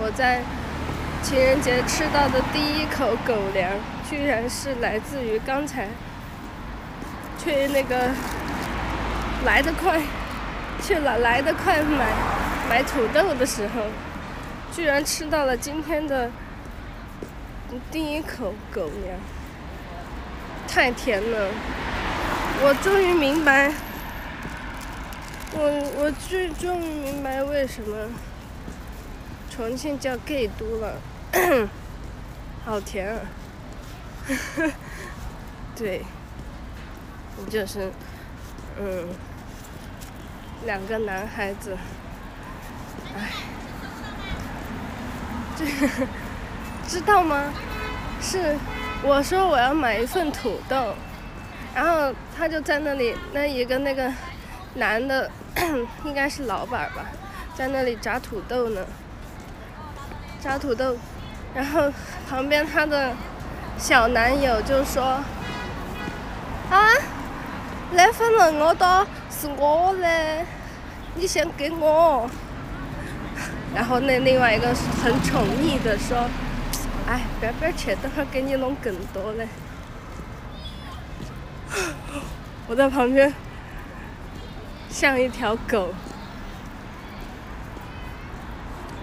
我在情人节吃到的第一口狗粮，居然是来自于刚才去那个来得快买土豆的时候，居然吃到了今天的第一口狗粮，太甜了！我终于明白，我终于明白为什么重庆叫 gay 都了，好甜啊！对，就是，两个男孩子，哎，这知道吗？是我说我要买一份土豆，然后他就在那里，那一个那个男的应该是老板吧，在那里炸土豆呢，炸土豆，然后旁边他的小男友就说啊，那份人我的是我嘞，你先给我。然后那另外一个很宠溺的说，哎，不要不要钱，等会儿给你弄更多嘞。我在旁边像一条狗，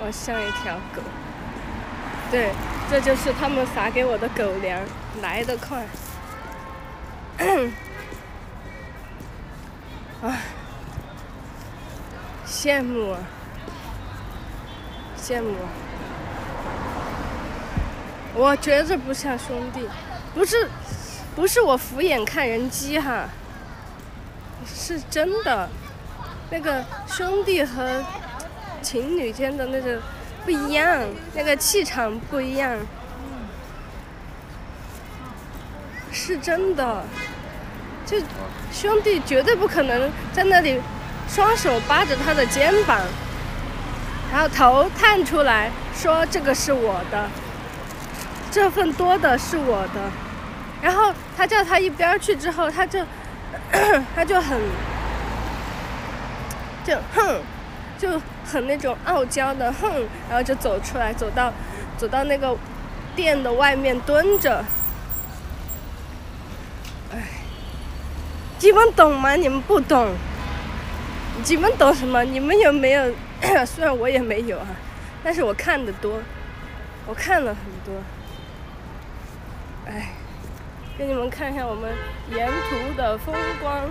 我像一条狗。对，这就是他们撒给我的狗粮，来得快。啊，羡慕啊，羡慕啊！我觉着不像兄弟，不是我敷衍看人机哈，是真的。那个兄弟和情侣间的那个不一样，那个气场不一样，是真的。就兄弟绝对不可能在那里双手扒着他的肩膀，然后头探出来说这个是我的，这份多的是我的，然后他叫他一边去之后，他就很那种傲娇的哼，然后就走出来，走到那个店的外面蹲着。你们懂吗？你们不懂。你们懂什么？你们有没有？虽然我也没有啊，但是我看得多，我看了很多。哎，给你们看一下我们沿途的风光。